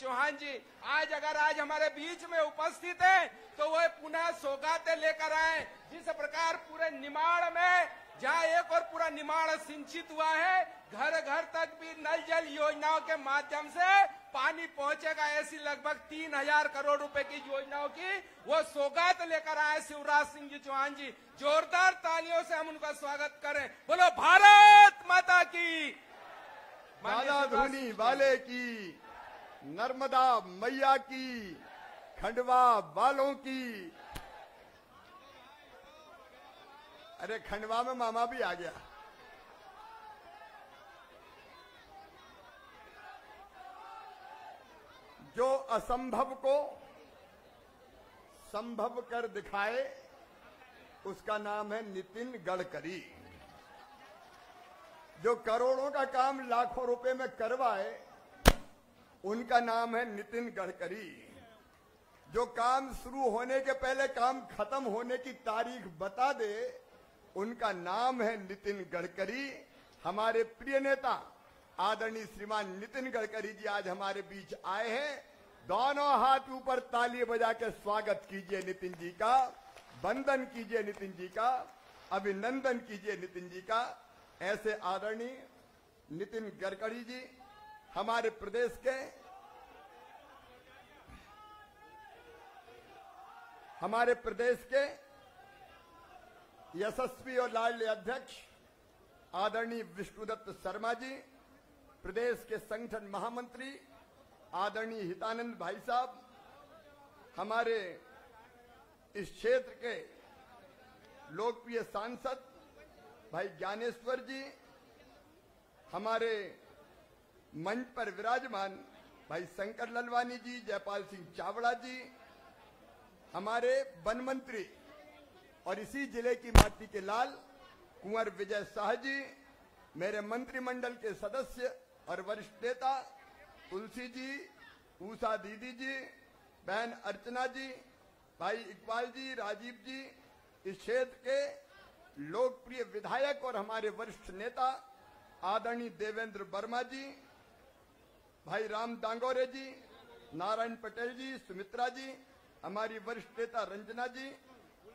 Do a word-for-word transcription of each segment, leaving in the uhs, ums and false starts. चौहान जी आज अगर आज हमारे बीच में उपस्थित हैं तो वह पुनः सौगातें लेकर आए। जिस प्रकार पूरे निमाड़ में जहाँ एक और पूरा निमाड़ सिंचित हुआ है, घर घर तक भी नल जल योजनाओं के माध्यम से पानी पहुंचेगा, ऐसी लगभग तीन हजार करोड़ रुपए की योजनाओं की वो सौगात लेकर आए शिवराज सिंह जी चौहान जी। जोरदार तालियों से हम उनका स्वागत करें। बोलो भारत माता की, माला धोनी वाले की, नर्मदा मैया की, खंडवा वालों की। अरे खंडवा में मामा भी आ गया। जो असंभव को संभव कर दिखाए उसका नाम है नितिन गडकरी। जो करोड़ों का काम लाखों रुपए में करवाए उनका नाम है नितिन गडकरी। जो काम शुरू होने के पहले काम खत्म होने की तारीख बता दे उनका नाम है नितिन गडकरी। हमारे प्रिय नेता आदरणीय श्रीमान नितिन गडकरी जी आज हमारे बीच आए हैं। दोनों हाथ ऊपर ताली बजा के स्वागत कीजिए नितिन जी का, वंदन कीजिए नितिन जी का, अभिनंदन कीजिए नितिन जी का। ऐसे आदरणीय नितिन गडकरी जी हमारे प्रदेश के हमारे प्रदेश के यशस्वी और लाडले अध्यक्ष आदरणीय विष्णुदत्त शर्मा जी, प्रदेश के संगठन महामंत्री आदरणीय हितानंद भाई साहब, हमारे इस क्षेत्र के लोकप्रिय सांसद भाई ज्ञानेश्वर जी, हमारे मंच पर विराजमान भाई शंकर ललवानी जी, जयपाल सिंह चावड़ा जी, हमारे वन मंत्री और इसी जिले की माटी के लाल कुंवर विजय शाह जी, मेरे मंत्रिमंडल के सदस्य और वरिष्ठ नेता तुलसी जी, उषा दीदी जी, बहन अर्चना जी, भाई इकबाल जी, राजीव जी, इस क्षेत्र के लोकप्रिय विधायक और हमारे वरिष्ठ नेता आदरणीय देवेंद्र वर्मा जी, भाई राम डांगोरे जी, नारायण पटेल जी, सुमित्रा जी, हमारी वरिष्ठ नेता रंजना जी,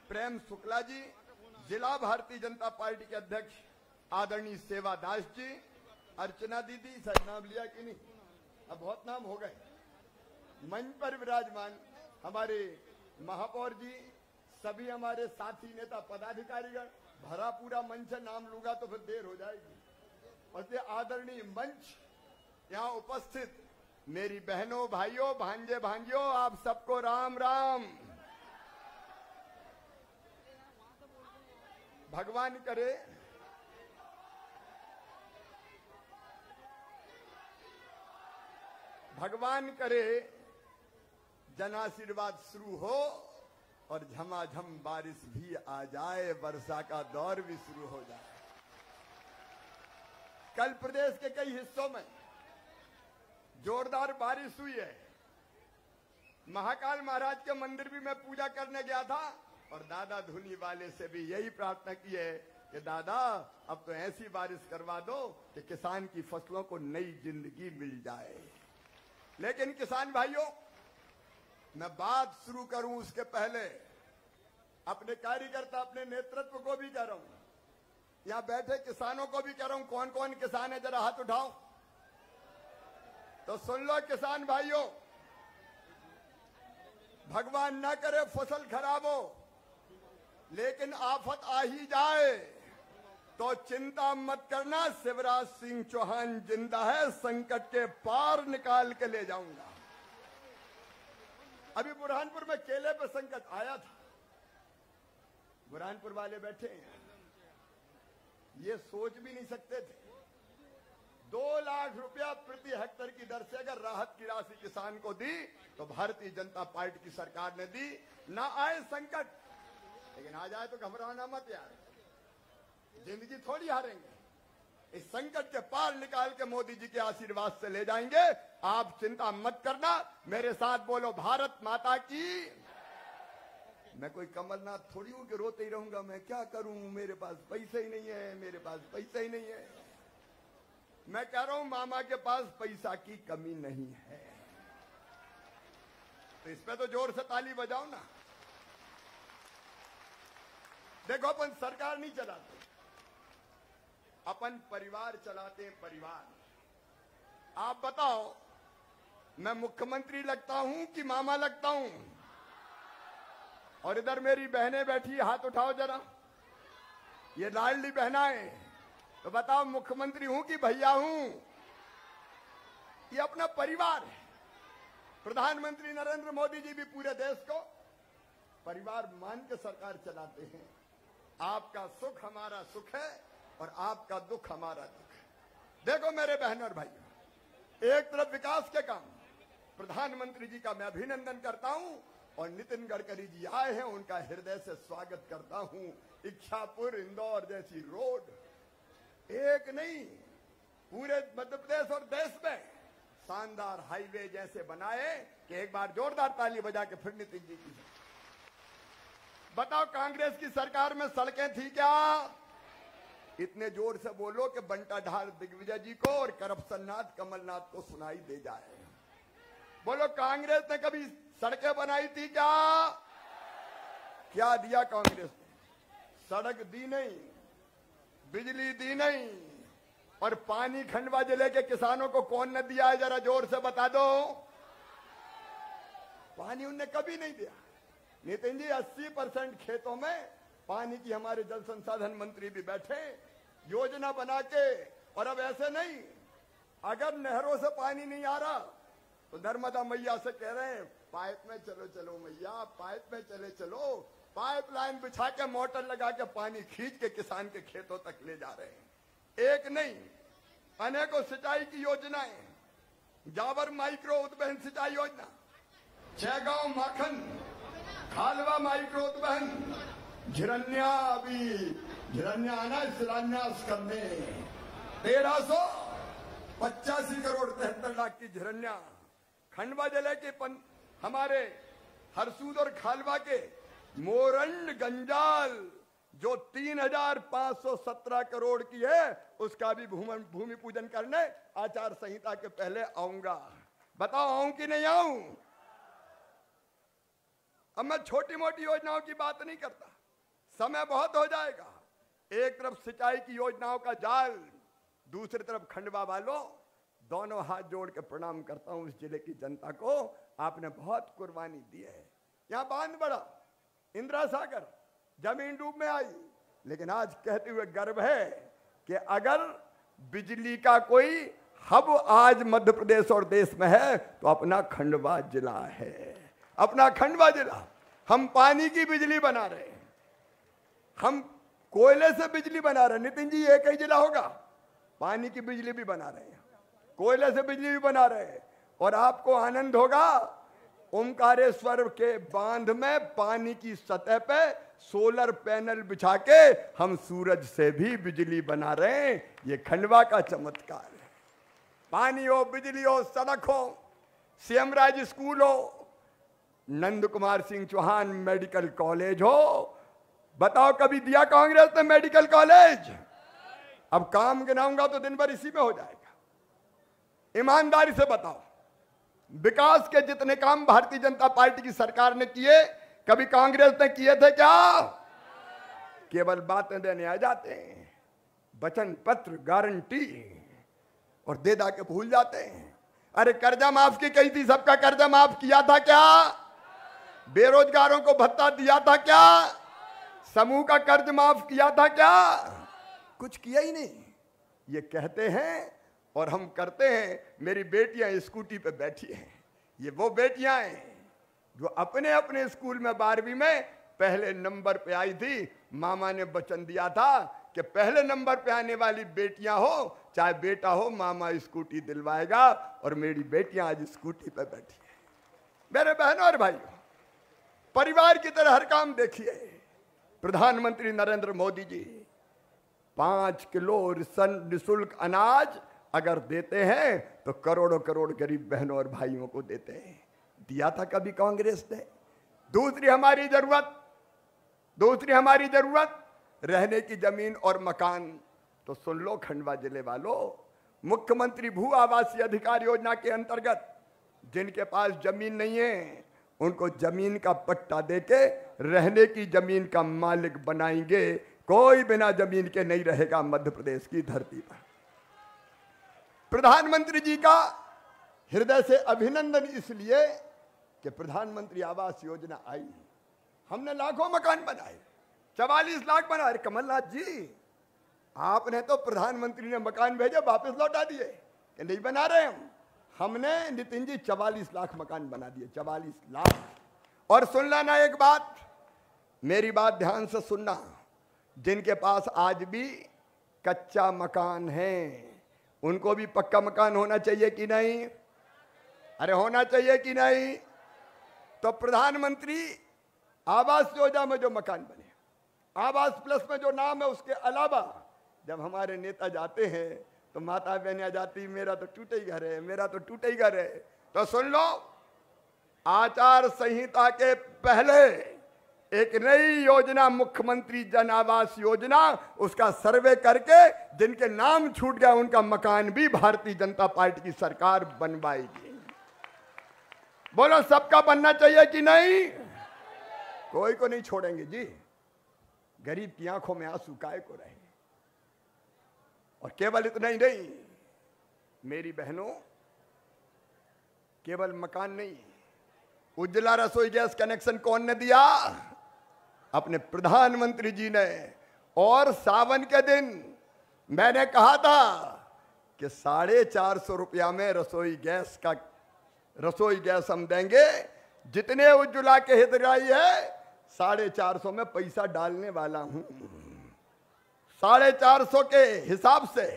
प्रेम शुक्ला जी, जिला भारतीय जनता पार्टी के अध्यक्ष आदरणीय सेवादास जी, अर्चना दीदी, सही नाम लिया कि नहीं, अब बहुत नाम हो गए। मंच पर विराजमान हमारे महापौर जी, सभी हमारे साथी नेता पदाधिकारीगण, भरा पूरा मंच है, नाम लूंगा तो फिर देर हो जाएगी। और ये आदरणीय मंच, यहाँ उपस्थित मेरी बहनों, भाइयों, भांजे भांजियों, आप सबको राम राम। भगवान करे भगवान करे जनाशीर्वाद शुरू हो और झमाझम बारिश भी आ जाए, वर्षा का दौर भी शुरू हो जाए। कल प्रदेश के कई हिस्सों में जोरदार बारिश हुई है। महाकाल महाराज के मंदिर भी मैं पूजा करने गया था और दादा धुनी वाले से भी यही प्रार्थना की है कि दादा अब तो ऐसी बारिश करवा दो कि किसान की फसलों को नई जिंदगी मिल जाए। लेकिन किसान भाइयों, मैं बात शुरू करूं उसके पहले अपने कार्यकर्ता, अपने नेतृत्व को भी कह रहा हूं, यहां बैठे किसानों को भी कह रहा हूं। कौन कौन किसान है जरा हाथ उठाओ तो सुन लो। किसान भाइयों, भगवान ना करे फसल खराब हो, लेकिन आफत आ ही जाए तो चिंता मत करना, शिवराज सिंह चौहान जिंदा है, संकट के पार निकाल के ले जाऊंगा। अभी बुरहानपुर में केले पर संकट आया था, बुरहानपुर वाले बैठे हैं, ये सोच भी नहीं सकते थे दो लाख रुपया प्रति हेक्टेयर की दर से अगर राहत की राशि किसान को दी तो भारतीय जनता पार्टी की सरकार ने दी। ना आए संकट, लेकिन आ जाए तो घबराना मत यार, जिंदगी थोड़ी हारेंगे, इस संकट के पार निकाल के मोदी जी के आशीर्वाद से ले जाएंगे। आप चिंता मत करना, मेरे साथ बोलो भारत माता की। मैं कोई कमलनाथ थोड़ी हूं कि रोते ही रहूंगा, मैं क्या करूं, मेरे पास पैसे ही नहीं है, मेरे पास पैसे ही नहीं है। मैं कह रहा हूं मामा के पास पैसा की कमी नहीं है, इस पे तो जोर से ताली बजाओ ना। देखो, अपन सरकार नहीं चलाते, अपन परिवार चलाते हैं, परिवार। आप बताओ, मैं मुख्यमंत्री लगता हूं कि मामा लगता हूं? और इधर मेरी बहनें बैठी, हाथ उठाओ जरा, ये लाडली बहनाएं, तो बताओ मुख्यमंत्री हूं कि भैया हूं? ये अपना परिवार है। प्रधानमंत्री नरेंद्र मोदी जी भी पूरे देश को परिवार मान के सरकार चलाते हैं। आपका सुख हमारा सुख है और आपका दुख हमारा दुख है। देखो मेरे बहन और भाई, एक तरफ विकास के काम, प्रधानमंत्री जी का मैं अभिनंदन करता हूं और नितिन गडकरी जी आए हैं, उनका हृदय से स्वागत करता हूं। इच्छापुर इंदौर जैसी रोड, एक नहीं पूरे मध्य प्रदेश और देश में शानदार हाईवे जैसे बनाए कि एक बार जोरदार ताली बजा के फिर नितिन जी की। बताओ, कांग्रेस की सरकार में सड़कें थी क्या? इतने जोर से बोलो कि बंटाधार दिग्विजय जी को और करप्शन नाथ कमलनाथ को सुनाई दे जाए। बोलो, कांग्रेस ने कभी सड़कें बनाई थी क्या? क्या दिया कांग्रेस ने? सड़क दी नहीं, बिजली दी नहीं, और पानी खंडवा जिले के किसानों को कौन ने दिया है? जरा जोर से बता दो। पानी उनने कभी नहीं दिया। नितिन जी, अस्सी परसेंट खेतों में पानी की हमारे जल संसाधन मंत्री भी बैठे, योजना बना के। और अब ऐसे नहीं, अगर नहरों से पानी नहीं आ रहा तो नर्मदा मैया से कह रहे हैं, पाइप में चलो चलो मैया, पाइप में चले चलो। पाइपलाइन बिछा के, मोटर लगा के पानी खींच के किसान के खेतों तक ले जा रहे हैं। एक नहीं, अनेकों सिंचाई की योजनाएं, जावर माइक्रो उद्वहन सिंचाई योजना, चयगांव माखन, खालवा माइक्रो उद्वहन, झरन्या, अभी झरन्या आना शिलान्यास करने, तेरह सौ पचासी करोड़ तिहत्तर लाख की झरन्या, खंडवा जिले के पन, हमारे हरसूद और खालवा के मोरंड गंजाल जो तीन हजार पांच सौ सत्रह करोड़ की है, उसका भी भूमि पूजन करने आचार संहिता के पहले आऊंगा। बताओ, आऊं कि नहीं आऊं? अब मैं छोटी मोटी योजनाओं की बात नहीं करता, समय बहुत हो जाएगा। एक तरफ सिंचाई की योजनाओं का जाल, दूसरी तरफ खंडवा वालों, दोनों हाथ जोड़ के प्रणाम करता हूं उस जिले की जनता को। आपने बहुत कुर्बानी दी है। यहाँ बांध बड़ा, इंदिरा सागर जमीन डूब में आई, लेकिन आज कहते हुए गर्व है कि अगर बिजली का कोई हब आज मध्य प्रदेश और देश में है तो अपना खंडवा जिला है। अपना खंडवा जिला। हम पानी की बिजली बना रहे हैं, हम कोयले से बिजली बना रहे हैं। नितिन जी, एक ही जिला होगा। पानी की बिजली भी बना रहे हैं, कोयले से बिजली भी बना रहे हैं। और आपको आनंद होगा, ओंकारेश्वर के बांध में पानी की सतह पे सोलर पैनल बिछा के हम सूरज से भी बिजली बना रहे हैं। ये खंडवा का चमत्कार है। पानी हो, बिजली हो, सड़क हो, सेमराज स्कूल हो, नंद कुमार सिंह चौहान मेडिकल कॉलेज हो। बताओ, कभी दिया कांग्रेस ने मेडिकल कॉलेज? अब काम गिनाऊंगा तो दिन भर इसी में हो जाएगा। ईमानदारी से बताओ, विकास के जितने काम भारतीय जनता पार्टी की सरकार ने किए, कभी कांग्रेस ने किए थे क्या? केवल बातें देने आ जाते हैं, वचन पत्र, गारंटी, और दे दा के भूल जाते हैं। अरे, कर्जा माफ की कही थी, सबका कर्जा माफ किया था क्या? बेरोजगारों को भत्ता दिया था क्या? समूह का कर्ज माफ किया था क्या? कुछ किया ही नहीं। ये कहते हैं और हम करते हैं। मेरी बेटियां स्कूटी पे बैठी हैं, ये वो बेटियां हैं जो अपने अपने स्कूल में बारहवीं में पहले नंबर पे आई थी। मामा ने वचन दिया था कि पहले नंबर पे आने वाली बेटियां हो चाहे बेटा हो, मामा स्कूटी दिलवाएगा। और मेरी बेटियां आज स्कूटी पे बैठी हैं। मेरे बहनों और भाइयों, परिवार की तरह हर काम देखिए। प्रधानमंत्री नरेंद्र मोदी जी पांच किलो निःशुल्क अनाज अगर देते हैं तो करोड़ों करोड़ गरीब बहनों और भाइयों को देते हैं। दिया था कभी कांग्रेस ने? दूसरी हमारी जरूरत, दूसरी हमारी जरूरत रहने की जमीन और मकान। तो सुन लो खंडवा जिले वालों, मुख्यमंत्री भू आवासीय अधिकार योजना के अंतर्गत जिनके पास जमीन नहीं है उनको जमीन का पट्टा देके रहने की जमीन का मालिक बनाएंगे। कोई बिना जमीन के नहीं रहेगा मध्य प्रदेश की धरती पर। प्रधानमंत्री जी का हृदय से अभिनंदन इसलिए कि प्रधानमंत्री आवास योजना आई, हमने लाखों मकान बनाए, चवालीस लाख बनाए। अरे कमलनाथ जी, आपने तो प्रधानमंत्री ने मकान भेजे वापस लौटा दिए कि नहीं बना रहे हम। हमने नितिन जी चवालीस लाख मकान बना दिए, चवालीस लाख। और सुन लेना एक बात, मेरी बात ध्यान से सुनना, जिनके पास आज भी कच्चा मकान है उनको भी पक्का मकान होना चाहिए कि नहीं? अरे होना चाहिए कि नहीं? तो प्रधानमंत्री आवास योजना में जो मकान बने, आवास प्लस में जो नाम है, उसके अलावा जब हमारे नेता जाते हैं तो माता बहनियाँ जाती, मेरा तो टूटे ही घर है, मेरा तो टूटे ही घर है। तो सुन लो, आचार संहिता के पहले एक नई योजना मुख्यमंत्री जन आवास योजना, उसका सर्वे करके जिनके नाम छूट गया उनका मकान भी भारतीय जनता पार्टी की सरकार बनवाएगी। बोलो सबका बनना चाहिए कि नहीं? कोई को नहीं छोड़ेंगे जी। गरीब की आंखों में आंसू काहे को रहे। और केवल इतना ही नहीं मेरी बहनों, केवल मकान नहीं, उज्ज्वला रसोई गैस कनेक्शन कौन ने दिया? अपने प्रधानमंत्री जी ने। और सावन के दिन मैंने कहा था कि साढ़े चार सौ रुपया में रसोई गैस का रसोई गैस हम देंगे, जितने उज्ज्वला के हितग्राही है साढ़े चार सौ में पैसा डालने वाला हूं। साढ़े चार सौ के हिसाब से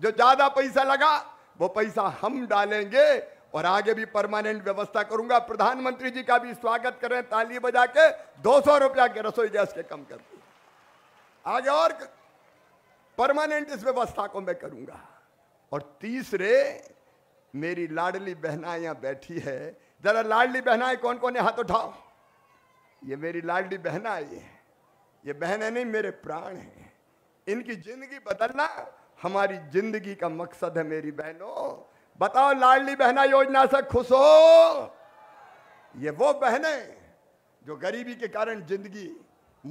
जो ज्यादा पैसा लगा वो पैसा हम डालेंगे और आगे भी परमानेंट व्यवस्था करूंगा। प्रधानमंत्री जी का भी स्वागत करें ताली बजा के, दो सौ रुपया के रसोई गैस के कम कर दी। आगे और परमानेंट इस व्यवस्था को मैं करूंगा। और तीसरे, मेरी लाडली बहनाएं यहाँ बैठी है, जरा लाडली बहनाएं कौन कौन है हाथ उठाओ। ये मेरी लाडली बहनाएं है, ये बहनें नहीं मेरे प्राण हैं। इनकी जिंदगी बदलना हमारी जिंदगी का मकसद है। मेरी बहनों बताओ, लाडली बहना योजना से खुश हो? ये वो बहनें जो गरीबी के कारण जिंदगी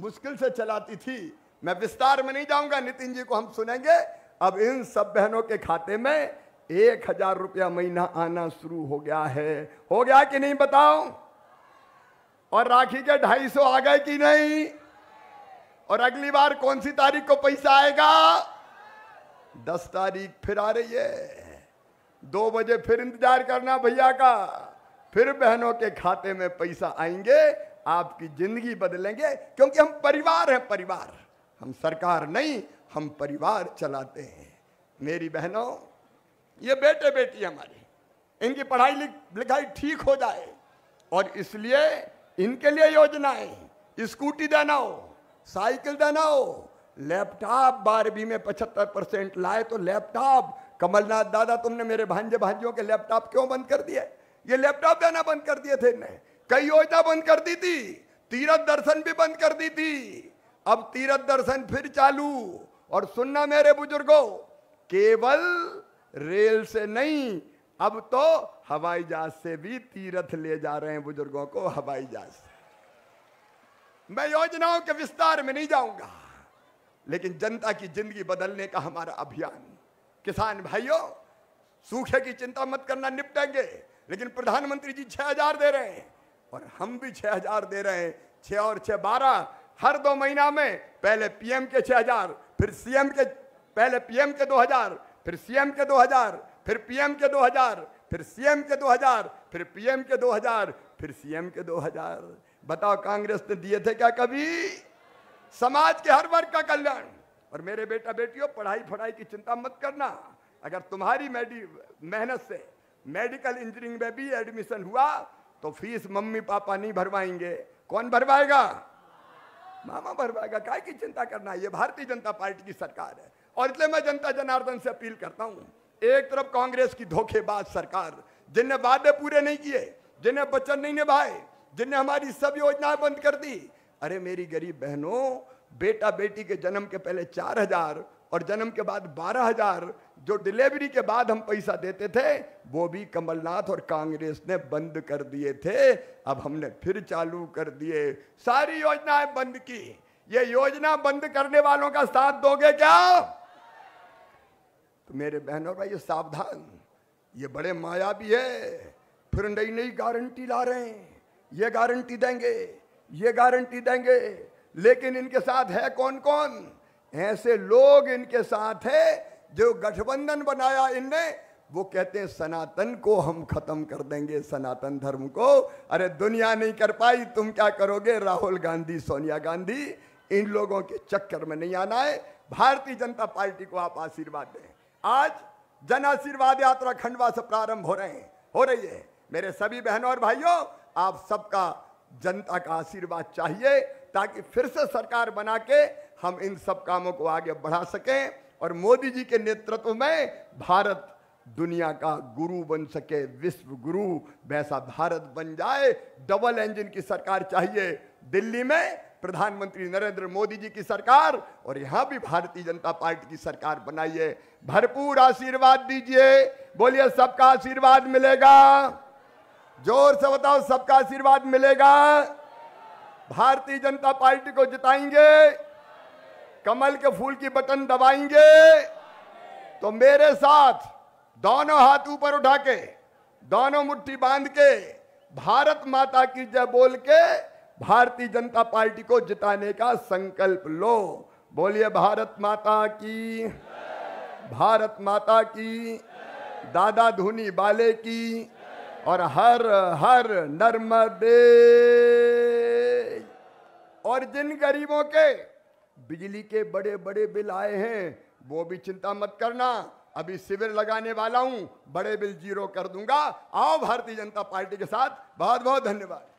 मुश्किल से चलाती थी। मैं विस्तार में नहीं जाऊंगा, नितिन जी को हम सुनेंगे। अब इन सब बहनों के खाते में एक हजार रुपया महीना आना शुरू हो गया है। हो गया कि नहीं बताओ? और राखी के ढाई सौ आ गए कि नहीं? और अगली बार कौन सी तारीख को पैसा आएगा? दस तारीख फिर आ रही है। दो बजे फिर इंतजार करना भैया का, फिर बहनों के खाते में पैसा आएंगे। आपकी जिंदगी बदलेंगे, क्योंकि हम परिवार हैं। परिवार, हम सरकार नहीं, हम परिवार चलाते हैं। मेरी बहनों, ये बेटे बेटी हमारे, इनकी पढ़ाई लिखाई ठीक हो जाए, और इसलिए इनके लिए योजनाएं, स्कूटी देना हो, साइकिल देना हो, लैपटॉप बारहवीं में पचहत्तर परसेंट लाए तो लैपटॉप। कमलनाथ दादा, तुमने मेरे भांजे भांजियों के लैपटॉप क्यों बंद कर दिए? ये लैपटॉप देना बंद कर दिए थे इन्हें। कई योजना बंद कर दी थी, तीरथ दर्शन भी बंद कर दी थी, अब तीरथ दर्शन फिर चालू। और सुनना मेरे बुजुर्गों, केवल रेल से नहीं, अब तो हवाई जहाज से भी तीरथ ले जा रहे हैं बुजुर्गों को, हवाई जहाज से। मैं योजनाओं के विस्तार में नहीं जाऊंगा, लेकिन जनता की जिंदगी बदलने का हमारा अभियान। किसान भाइयों, सूखे की चिंता मत करना, निपटेंगे। लेकिन प्रधानमंत्री जी छह हजार दे रहे हैं और हम भी छह हजार दे रहे हैं। छह और छह बारह, हर दो महीना में पहले पीएम के छह हजार, फिर सीएम के, पहले पीएम के दो हजार, फिर सीएम के दो हजार, फिर पीएम के दो हजार, फिर सीएम के दो हजार, फिर पीएम के दो हजार, फिर सीएम के दो हजार। बताओ, कांग्रेस ने दिए थे क्या कभी? समाज के हर वर्ग का कल्याण। और मेरे बेटा बेटियों, पढ़ाई पढ़ाई की चिंता मत करना। अगर तुम्हारी मेहनत से मेडिकल इंजीनियरिंग में भी एडमिशन हुआ तो फीस मम्मी पापा नहीं भरवाएंगे, कौन भरवाएगा? मामा भरवाएगा। काय की चिंता करना, ये भारतीय जनता पार्टी की सरकार है। और इसलिए मैं जनता जनार्दन से अपील करता हूँ, एक तरफ कांग्रेस की धोखेबाज सरकार, जिनने वादे पूरे नहीं किए, जिनने वचन नहीं निभाए, जिनने हमारी सब योजनाएं बंद कर दी। अरे मेरी गरीब बहनों, बेटा बेटी के जन्म के पहले चार हजार और जन्म के बाद बारह हजार, जो डिलीवरी के बाद हम पैसा देते थे वो भी कमलनाथ और कांग्रेस ने बंद कर दिए थे। अब हमने फिर चालू कर दिए, सारी योजनाएं बंद की। ये योजना बंद करने वालों का साथ दोगे क्या? तो मेरे बहनों भाई ये सावधान, ये बड़े मायावी है। फिर नई नई गारंटी ला रहे हैं, ये गारंटी देंगे, ये गारंटी देंगे, लेकिन इनके साथ है कौन कौन? ऐसे लोग इनके साथ है जो गठबंधन बनाया इनने, वो कहते हैं सनातन को हम खत्म कर देंगे, सनातन धर्म को। अरे दुनिया नहीं कर पाई, तुम क्या करोगे? राहुल गांधी, सोनिया गांधी, इन लोगों के चक्कर में नहीं आना है। भारतीय जनता पार्टी को आप आशीर्वाद दें। आज जन आशीर्वाद यात्रा खंडवा से प्रारंभ हो रहे हैं हो रही है। मेरे सभी बहनों और भाइयों, आप सबका, जनता का आशीर्वाद चाहिए ताकि फिर से सरकार बना के हम इन सब कामों को आगे बढ़ा सकें और मोदी जी के नेतृत्व में भारत दुनिया का गुरु बन सके, विश्व गुरु वैसा भारत बन जाए। डबल इंजन की सरकार चाहिए। दिल्ली में प्रधानमंत्री नरेंद्र मोदी जी की सरकार और यहाँ भी भारतीय जनता पार्टी की सरकार बनाइए। भरपूर आशीर्वाद दीजिए। बोलिए सबका आशीर्वाद मिलेगा। जोर से बताओ, सबका आशीर्वाद मिलेगा। भारतीय जनता पार्टी को जिताएंगे, कमल के फूल की बटन दबाएंगे, तो मेरे साथ दोनों हाथ ऊपर उठा के, दोनों मुट्ठी बांध के, भारत माता की जय बोल के भारतीय जनता पार्टी को जिताने का संकल्प लो। बोलिए भारत माता की, भारत माता की, दादा धूनी बाले की, और हर हर नर्मदे। और जिन गरीबों के बिजली के बड़े बड़े बिल आए हैं, वो भी चिंता मत करना, अभी शिविर लगाने वाला हूं, बड़े बिल जीरो कर दूंगा। आओ भारतीय जनता पार्टी के साथ। बहुत बहुत धन्यवाद।